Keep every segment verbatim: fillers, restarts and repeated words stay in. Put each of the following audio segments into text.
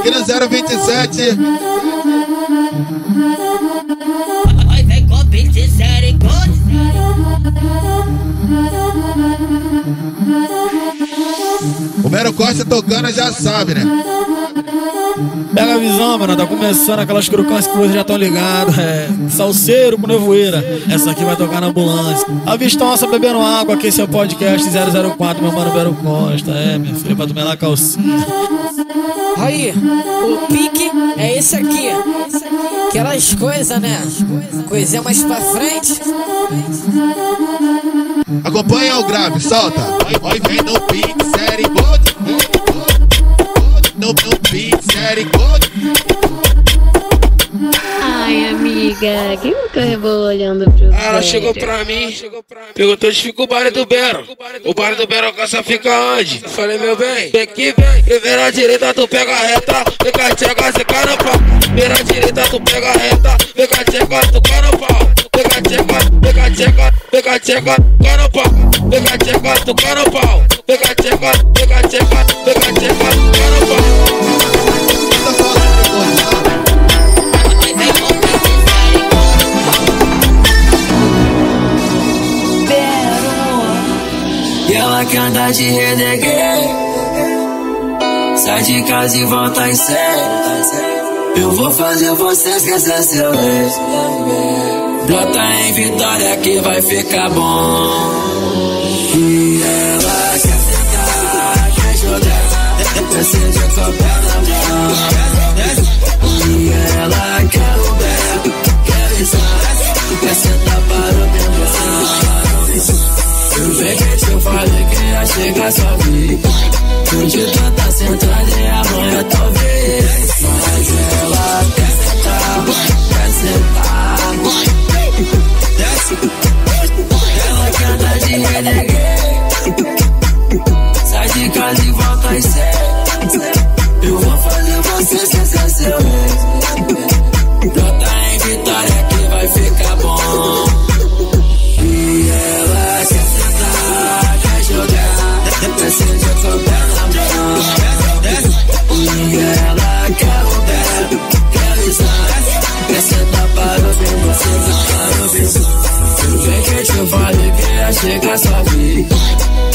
Aqui no zero vinte e sete. Oi, vem com vinte e sete e com... O Bero Costa tocando já sabe, né? Pega a visão, mano. Tá começando aquelas crocâncias que vocês já estão ligados. É. Salseiro com nevoeira. Essa aqui vai tocar na ambulância. A vistosa bebendo água. Aqui esse é o podcast zero zero quatro, meu mano Bero Costa. É, minha filha, pra tomar lá a calcinha. Aí, o pique é esse aqui. Aquelas coisas, né? Coisinha mais pra frente. Acompanha o grave, solta. Oi, vem no pique, série gold. No, no beat, série gold. Ai, amiga, quem nunca rebolhando pro Bero? Ela chegou pra mim, perguntou onde fica o bar do Bero. O bar do Bero Costa fica onde? Falei, meu bem, vem que vem. Primeira direita, tu pega a reta. Vem cá, chega, se cara pau. Primeira direita, tu pega a reta. Vem cá, chega, tu cara pau. Vem cá, chega, vem cá, chega, vem cá, chega, cara pau. Vem cá, chega, tu cara pau. Vem cá, chega, vem cá, chega, vem cá, chega, cara pau. Ela canta de redeguê, sai de casa e volta em sério. Eu vou fazer você esquecer seu ex. Brota em Vitória que vai ficar bom. E ela quer sentar, quer jogar, descer de copa na mão. E ela quer o bebo, quer risar, quer sentar para o meu. Eu peguei, te eu falei que ia chegar só vi. Onde tu tá sentada e amanhã talvez. Mas ela quer sentar, quer sentar. Ela quer andar de reneguê, sai de casa e volta às sete. Eu vou fazer você esquecer seu ex. Brota em Vitória que vai ficar bom. E ela quer desce de copa na mão. E ela quer o bebo, quer risar, quer sentar para o bem, para o bem. Eu sei que te falei que ia chegar só vi.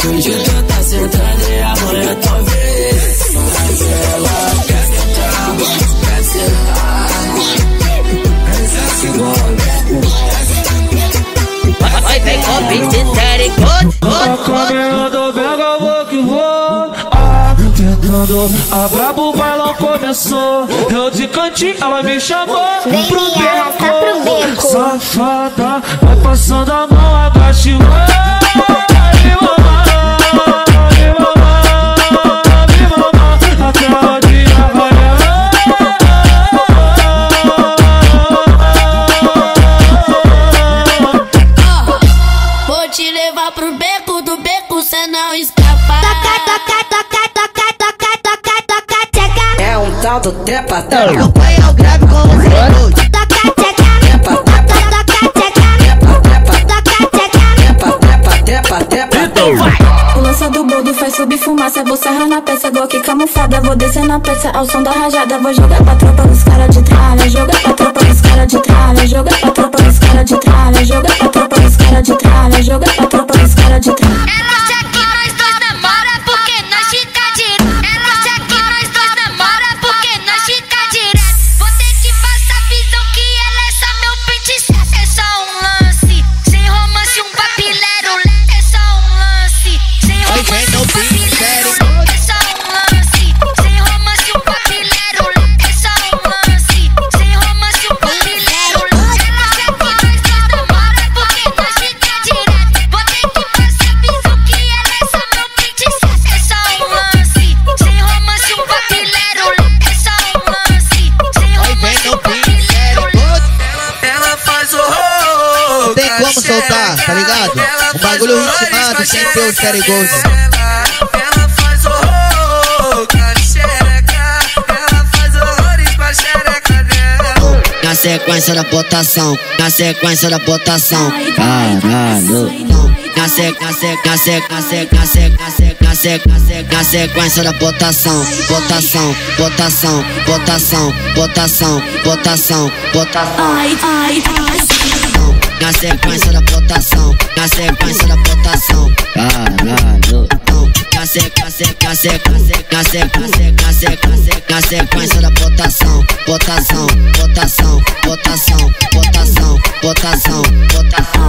Hoje tu tá sentada e amanhã talvez. Mas ela quer sentar, quer sentar. Vai ver com vinte e sete e com todo a brabo bailão começou. Eu de cantinho, ela me chamou. Vem pro beco, safada, vai passando a mão, agacha e vai. Me mamar, me mamar, me mamar, até o dia raiar. Vou te levar pro beco, do beco cê não escapa. Toca, toca, toca, toca. Do trepa, acompanha o grave com os irmãos. Toca, tcheca, trepa, trepa, trepa, trepa, trepa, trepa, então vai. O lança do boldo faz subir fumaça. Vou serrar na peça, Glock camuflada. Vou descer na peça ao som da rajada. Vou jogar pra tropa dos cara de tralha. Joga pra tropa dos cara de tralha. Joga pra tropa dos cara de tralha. Joga pra tropa dos cara de tralha. Joga pra tropa dos cara de tralha. Soltar, tá ligado? Um bagulho ritmado sem ter o série gold. Ela faz horror com a xereca, ela faz horrores com a xereca dela. Na sequência da botação, na sequência da botação, caralho. na sequência da votação, votação, votação, votação, votação, votação, votação. Na sequência da votação, na sequência da votação. Na sequência da votação, votação, votação, votação, votação, votação, votação.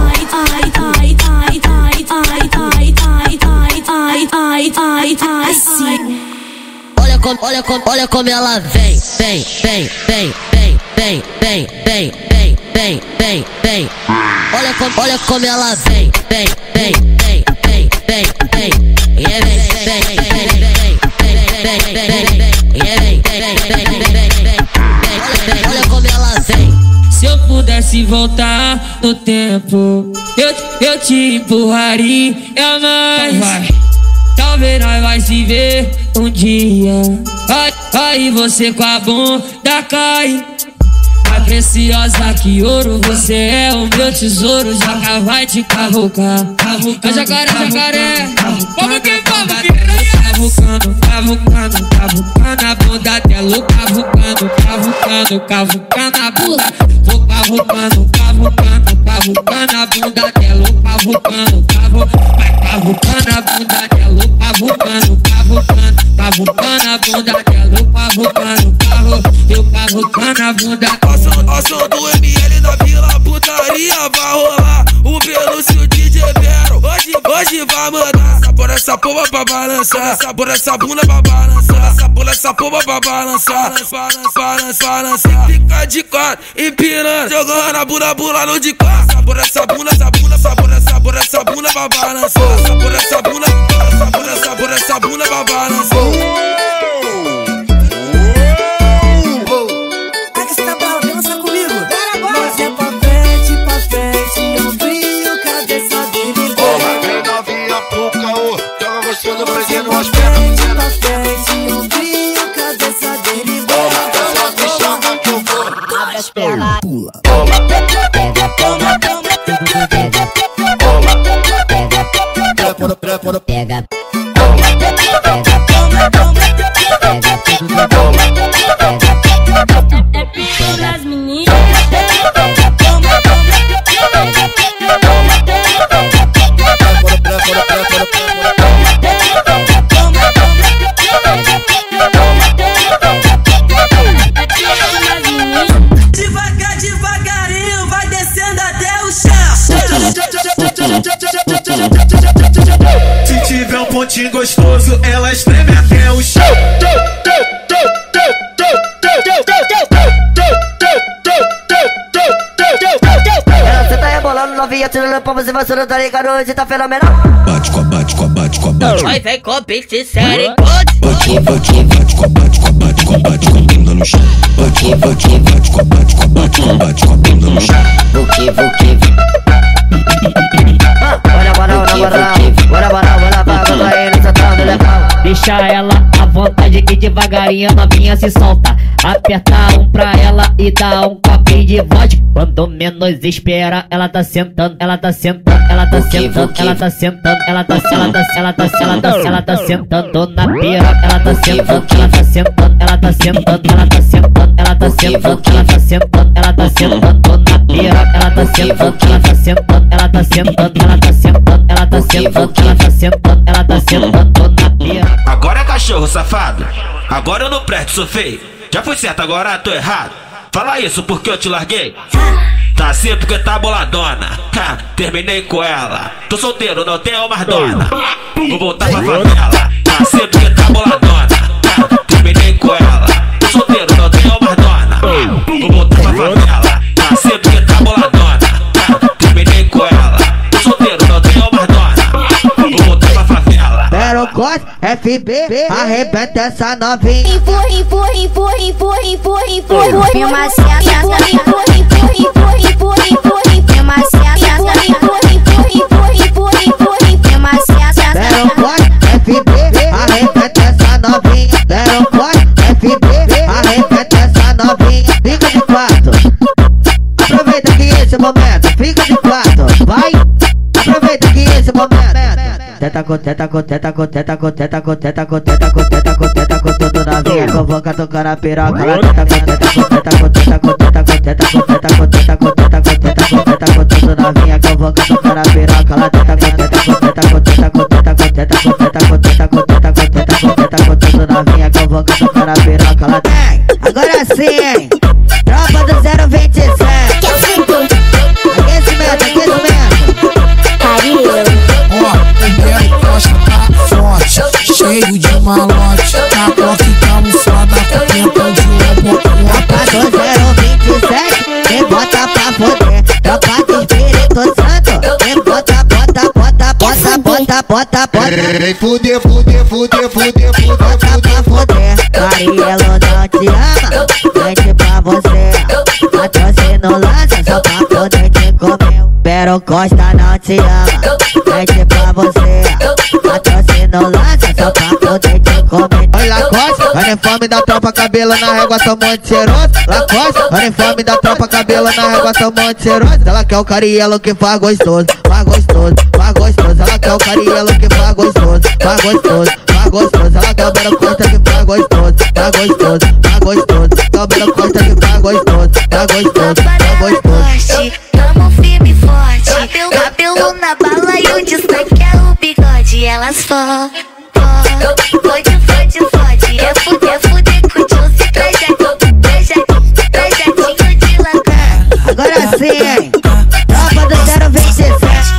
Olha como, olha como, olha como ela vem, vem, vem, vem, vem, vem, vem, vem, vem, vem, vem, vem. Olha como, olha como ela vem, vem, vem, vem, vem, vem, vem, vem, vem, vem, vem, vem, vem, vem, vem, vem. Olha como ela vem. Se eu pudesse voltar no tempo, eu, eu te empurraria mais. Talvez nós vai se ver um dia. Aí, aí você com a bunda cai. A preciosa que ouro, você é o meu tesouro. Joga, vai te cavucar. É jacaré, jacaré. Vamos que vamos, piranha. Cavucando, cavucando, cavucando a bunda dela. Cavucando, cavucando, cavucando a bunda. Vou cavucando, cavucando, cavucando a bunda dela. Cavucando, cavucando, vai cavucando a bunda dela. Cavucando, cavucando, cavucando a bunda dela. Cavucando, carro, eu cavucando a bunda dela. Ação do M L na Vila, putaria vai rolar. O Pelúcio D J Bero hoje, hoje vai mandar. Sabor essa porra pra balançar. Sabor essa bunda pra balançar. Sabor essa porra pra balançar. Balança, balança, balança. Fica de quatro, empinando, jogando a bunda, bula no de quatro. Sabor essa bunda, essa bunda, sabor essa bunda, essa bunda pra balançar. Sabor essa bunda, sabor essa bunda, essa bunda pra balançar. Pega, as meninas. Devagar, devagarinho, vai descendo até o chão. Se tiver um pontinho gostoso, ela espreme até o chão. Ela senta rebolando, novinha, tirando a palma, se vassando, tá ligado? Hoje tá fenomenal. Bate com a bate com a bate com a bate. Vai, vem com a pizza séria. Bate com a bate com a bate com a bate com a bate com a bate com a bunda no chão. Bate com a bate com a bate com a bate com a bate com a bate com a bunda no chão. Vou que, vou que. Bora, bora, bora, bora, bora, bora, bora, bora, aí no sentado legal. Deixa ela à vontade que devagarinho a novinha se solta. Aperta um pra ela e dá um copinho de vodka. Quando menos espera, ela tá sentando, ela tá sentando, ela tá sentando, ela tá sentando, ela tá sentando, ela tá sentando, ela tá sentando na piroca. Ela tá sentando, ela tá sentando, ela tá sentando, ela tá sentando, ela tá sentando, ela tá sentando, ela tá sentando na piroca. Ela tá sentando, ela tá sentando, ela tá sentando, ela tá sentando, ela tá sentando, ela tá sentando, ela tá sentando na piroca. Agora cachorro safado, agora eu não presto, sou feio. Já fui certo, agora tô errado. Fala isso porque eu te larguei. Tá assim porque tá boladona. Ha, terminei com ela. Tô solteiro, não tenho mais dona. Vou voltar pra favela. Tá assim porque tá boladona. Ha, terminei com ela. Tô solteiro, não tenho mais dona. Vou voltar pra favela. Tá assim porque tá boladona. Ha, terminei com ela. Tô solteiro, não tenho mais dona. Vou voltar pra favela. Bero Costa, F B, arrebenta essa novinha. Filma se a aproveita que esse momento, fica de quatro, vai. Aproveita que esse momento teta com teta com teta com teta com teta com teta com teta com teta com teta com tudo na vinha convoca tocando a piroca teta com teta com teta com teta com teta com teta com teta com teta com teta com teta com teta com tudo na vinha convoca tocando a piroca teta com teta com teta com teta com teta com teta com teta com teta com teta com teta com teta com tudo na vinha convoca tocando a piroca agora sim tropa do zero vinte e sete aquecimento aquecimento pariu. Cheio de malote, a toque camuflada, tentando de um pouco. Tropa do zero vinte e sete, quem bota pra foder. Tropa do Espírito Santo, quem bota, bota, bota, bota, bota, bota, bota. Vem fuder, fuder, fuder, fuder, fuder, bota pra foder. Marielo não te ama, vende pra você. Patrocínio não lança, só pra poder te comer. Bero Costa não te ama, vende pra você. Patrocínio não lança. Olha Lacoste, uniforme da tropa, cabelo na régua, são monte cheiroso. Lacoste, uniforme da tropa, cabelo na régua, são monte cheiroso. Ela quer o carielo que faz gostoso, faz gostoso, faz gostoso. Ela quer o carielo que faz gostoso, faz gostoso, faz gostoso. Ela quer o Bero Costa que faz gostoso, faz gostoso, faz gostoso. Quer o Bero Costa que faz gostoso, faz gostoso, faz gostoso. Tamo firme e forte, cabelo na bala e o destaque é o bigode, elas fodem. Fode, fode, fode, é fuder, fuder com o Juicy. Trajadinho, trajadinho, trajadinho de latar. Agora sim, tropa do zero vinte e sete.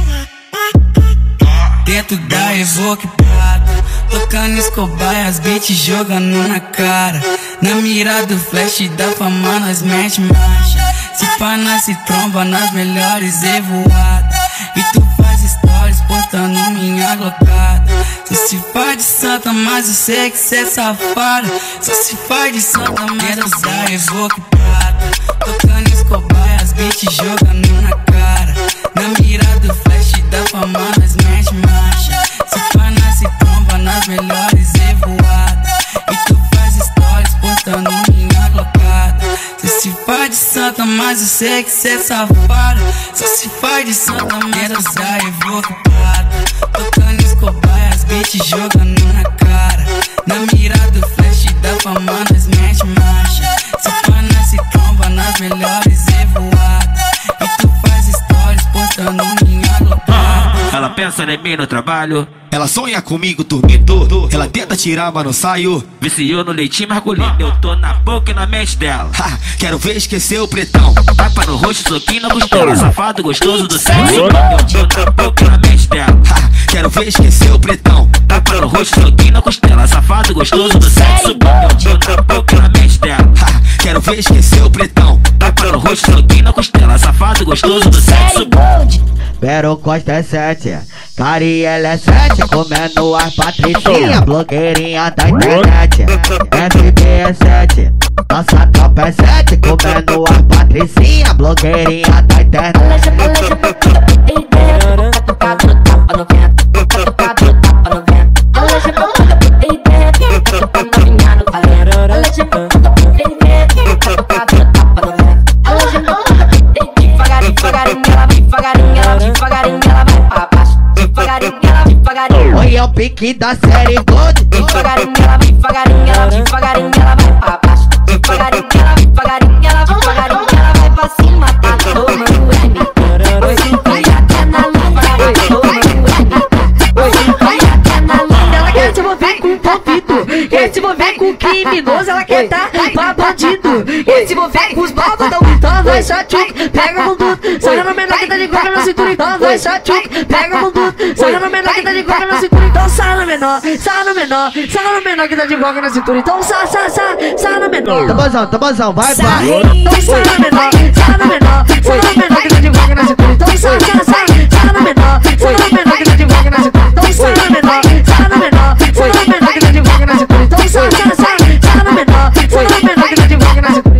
Dentro da Evoque Prata, tocando Escobar e as beats jogando na cara. Na mira do flash da fama nós mete marcha. Se pá, nós se tromba nas melhores evoadas. E tu faz stories postando minha glocada. Só se faz de santa, mas eu sei que cê é safada. Só se faz de santa, mas eu sei Evoque Prata. Tocando Escobar e as beats jogando na cara. Na mira do flash da fama nós mete marcha. Se pá, nós se tromba nas melhores evoadas. E tu faz stories postando minha glocada. Só se faz de santa, mas eu sei que cê é safada. Só se faz de santa, mas eu sei Evoque Prata. Tocando Escobar e as beats jogando na cara. Na mira do flash da fama nós mete marcha. Se pá, nós se tromba nas melhores evoadas. E tu faz stories postando minha globada. Ela pensa em mim no trabalho, ela sonha comigo dormindo. Ela tenta tirar, mas não saio. Viciou no leitinho margulhinho, eu tô na boca e na mente dela. Ha, quero ver esquecer o pretão. Tapa no rosto, soquinho na costela. Safado gostoso do sexo, eu tô na boca e na mente dela. Ha, quero ver esquecer o pretão. Tapa no rosto, soquinho na costela. Safado gostoso do sexo, eu tô na boca e na mente dela. Ha, quero ver esquecer o pretão. Tapa no rosto, soquinho na costela. Safado gostoso do sexo. Bero Costa é sete, Cariel é sete, comendo as patricinha, blogueirinha da internet. F B é sete, nossa tropa é sete, comendo as patricinha, blogueirinha da internet. Oi, é o pique da série Gold. Devagarinho ela vai, devagarinho ela, devagarinho ela vai pra baixo. Devagarinho ela, devagarinho ela, devagarinho ela vai pra cima. Tá tomando M. Hoje vai até na lama. Hoje vai até na lama. Ela quer te mover com palpito, quer te mover com criminoso. Ela quer tá pra bandido, quer te mover com os babadão. Então vai só tchuc, pega o mundo. Saga no menor que tá de guarda na cintura. Então vai só tchuc, pega o mundo. Saga no menor que tá de guarda na cintura. Então sai no menor, sai no menor, sai no menor que tá de guarda na cintura. Então sai, sai, sai, sai no menor. Tabazão, tabazão, vai, vai. Então sai no menor, sai no menor, sai no menor que tá de guarda na cintura. Então sai, sai, sai, sai no menor, sai no menor que tá de guarda na cintura. Então sai no menor, sai no menor, sai no menor que tá de guarda na cintura. Então sai, sai, sai, sai no menor, sai no menor que tá de guarda na cintura.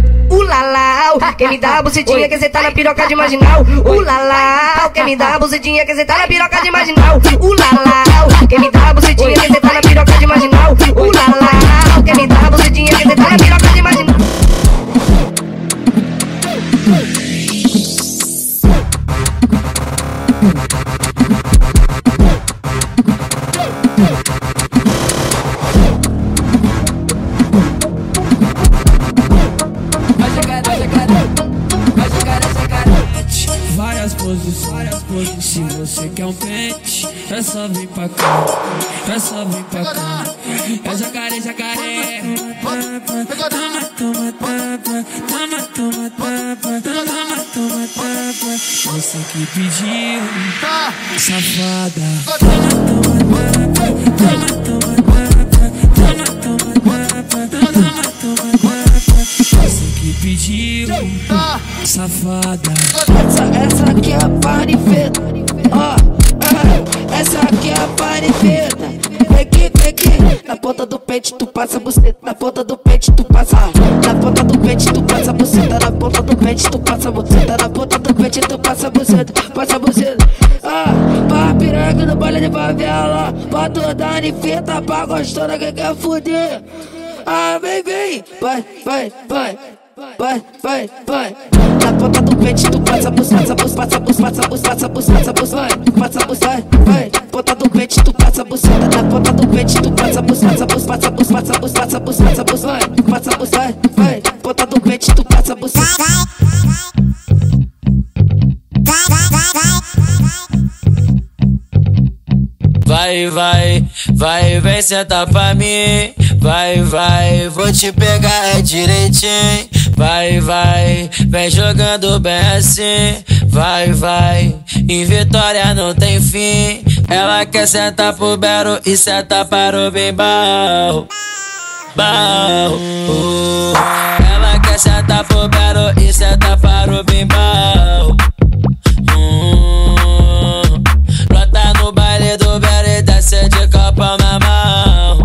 Quem me dá a bucetinha que cê tá na piroca de marginal. Ulalá, quem me dá a bucetinha que cê tá na piroca de marginal. Ulalá, quem me dá a bucetinha que cê tá na piroca de marginal. Ulalá, quem me dá a bucetinha que cê tá na piroca de marginal. Se você quer um pente, é só vir pra cá, é só vir pra cá. É jacaré, jacaré. Toma, toma, tapa, toma, toma, tapa, toma, toma, tapa. Você que pediu, safada. Toma, toma, tapa, toma, toma, tapa, toma, toma, tapa, toma, toma, tapa. Você que pediu, safada. Essa, essa aqui é a panifeta. Ó, oh, essa aqui é a panifeta. Vem aqui, vem aqui. Na ponta do pente tu passa a buceta. Na ponta do pente tu passa. Na ponta do pente tu passa a buceta. Na ponta do pente tu passa a buceta. Na ponta do pente tu passa a buceta. Passa a buceta. Ah, pra piranha no baile de favela. Pra toda nifeta, pra gostosa que quer fuder. Ah, vem, vem. Vai, vai, vai. Vai, vai, vai. Na ponta do pente tu passa a buceta, passa a buceta, passa a buceta, passa a buceta, vai. Ponta do pente tu passa a buceta, na ponta do pente tu passa a buceta, passa a buceta, passa a buceta, passa a buceta, vai. Ponta do pente tu passa a buceta. Vai, vai, vai, vem sentar pra mim. Vai, vai, vou te pegar é direitinho. Vai, vai, vem jogando bem assim. Vai, vai, em vitória não tem fim. Ela quer sentar pro Bero e sentar para o bimbal. Bal, uh. Ela quer sentar pro Bero e sentar para o bimbal. Uh. Brota no baile do Bero e desce de copa na mão.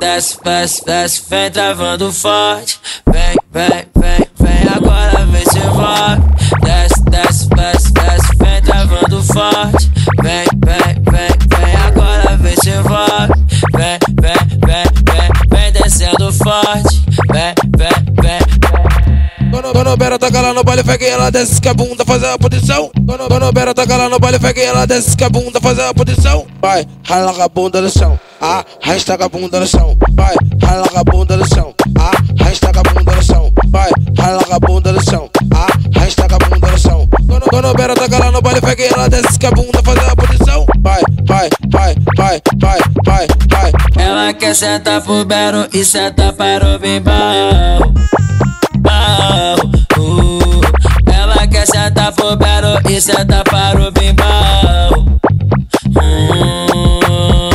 Desce, desce, desce, vem travando forte. Vem, vem, vem, vem, agora vem se envolve. Desce, desce, desce, desce, vem travando forte. Vem, vem, vem, vem, agora vem se envolve. Vem, vem, vem, vem, vem descendo forte. Vem, vem, vem. Dona, Dona Bero toca lá no baile, fake, ela desce com a bunda, faz a posição. Dona, Dona Bero toca lá no baile, fake, ela desce com a bunda, faz a posição. Vai, rala a bunda no chão. Ah, arrasta a bunda no chão, vai, rala a bunda no chão. Ah, arrasta a bunda no chão, vai, rala a bunda no chão. Ah, arrasta a bunda no chão. Dona, Dona Bero toca lá no baile, fake, ela desce com a bunda, faz a posição. Vai, vai, vai, vai, vai, vai, vai. Ela quer sentar pro Bero e sentar para o bimbal. Uh, ela quer sentar pro Bero e sentar para o bimbal. Uh.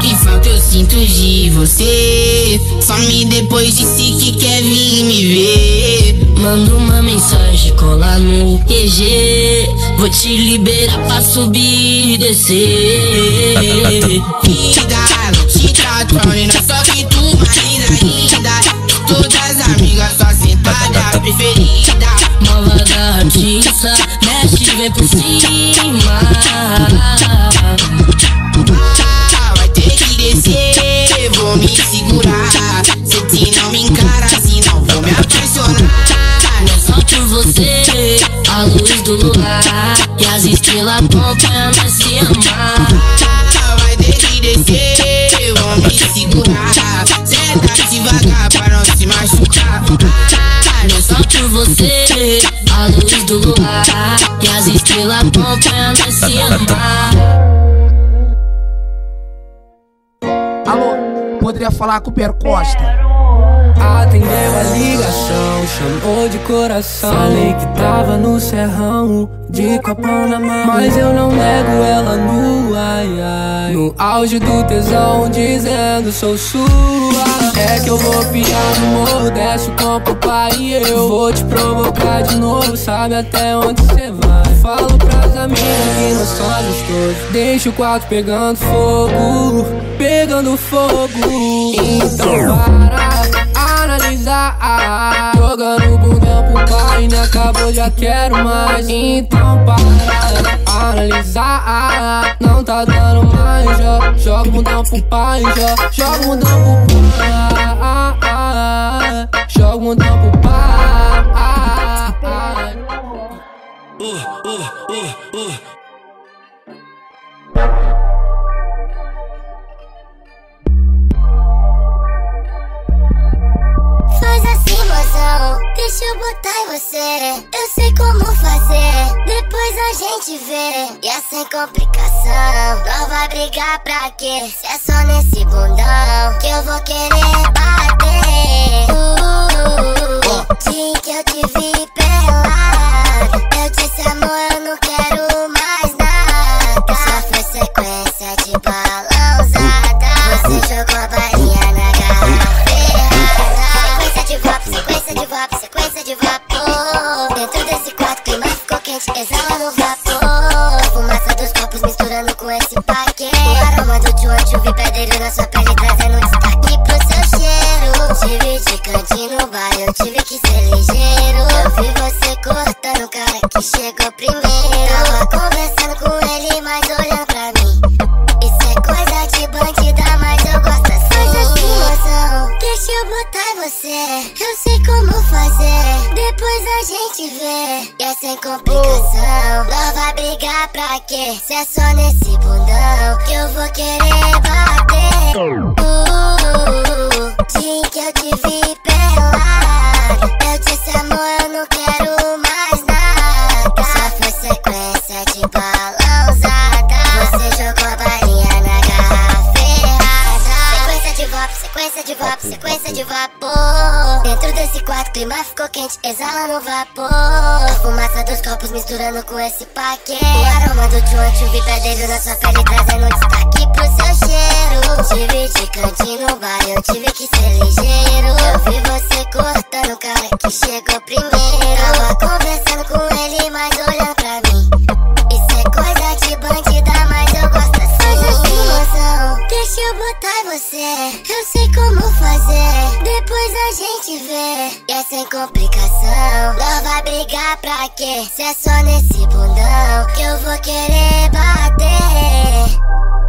Que falta eu sinto de você. Some depois de si que quer vir me ver. Manda uma mensagem, cola no Q G. Vou te liberar pra subir e descer. Me dá, não te trato, menina, só que tu ainda ainda. Todas as amigas só sentada, preferida. Nova da artista, mexe, vem por cima. Ah, vai ter que descer, vou me segurar. Se tu não me encara, se não vou me apaixonar. Por você, a luz do luar e as estrelas vão pra nós se amar. Vai descer, descer, eu vou me segurar. Senta devagar pra não se machucar. Não só por você, a luz do luar e as estrelas vão pra nós se amar. Alô, poderia falar com o Bero Costa? Atendeu a ligação, chamou de coração. Falei que tava no serrão, de copão na mão. Mas eu não nego ela no ai ai. No auge do tesão, dizendo sou sua. É que eu vou piar no morro, desce o campo, pai, e eu vou te provocar de novo, sabe até onde cê vai. Falo pras amigas que não são gostosas. Deixa o quarto pegando fogo, pegando fogo. Então para analisar, jogando o bundão pro pai, não acabou, já quero mais. Então para analisar, não tá dando mais, ó. Joga o bundão pro pai, ó. Joga o bundão pro pai, joga o bundão pro pai. uh. deixa eu botar em você. Eu sei como fazer, depois a gente vê. E é sem complicação, não vai brigar pra quê? Se é só nesse bundão que eu vou querer bater. uh, uh, uh, uh. Sim, que eu te vi pelado, eu disse amor, eu não quero mais nada. Só foi sequência de bala usada, você jogou a balinha na garrafa. Sequência de vap, sequência de vap, sequência de vapor. Dentro desse quarto o clima ficou quente, exala no vapor. Fumaça dos copos misturando com esse paquete. O aroma do tchutchu vibradeiro na sua pele trazendo destaque pro seu cheiro. Tive de cantinho no bar, eu tive que ser ligeiro. Eu vi você cortando o cara que chegou primeiro. Tava conversando com ele, mas olhando pra mim. Isso é coisa de bandida, mas eu gosto assim. Coisa sem noção, deixa eu botar em você. Eu sei como fazer, depois a gente vê. E é sem complicação, não vai brigar pra quê? Se é só nesse bundão que eu vou querer bater. uh, uh, uh, uh. Sim, que eu te vi pelado, eu disse amor, eu não quero mais nada. Só foi sequência de bala usada, você jogou a balinha na garrafa errada. Sequência de vapor, sequência de vapor, sequência de vapor. Dentro desse quarto o clima ficou quente, exala no vapor. A fumaça dos copos misturando com esse paquete. O aroma do tchutchu vibradeiro na sua pele trazendo destaque pro seu cheiro. Tive de cantinho no bar, eu tive que ser ligeiro. Eu vi você cortando o cara que chegou primeiro. Tava conversando com ele, mas olhando pra mim. Isso é coisa de bandida, mas eu gosto assim. Coisa sem noção, deixa eu botar em você. Eu sei como fazer, depois a gente vê. E é sem complicação, não vai brigar pra quê? Se é só nesse bundão que eu vou querer bater.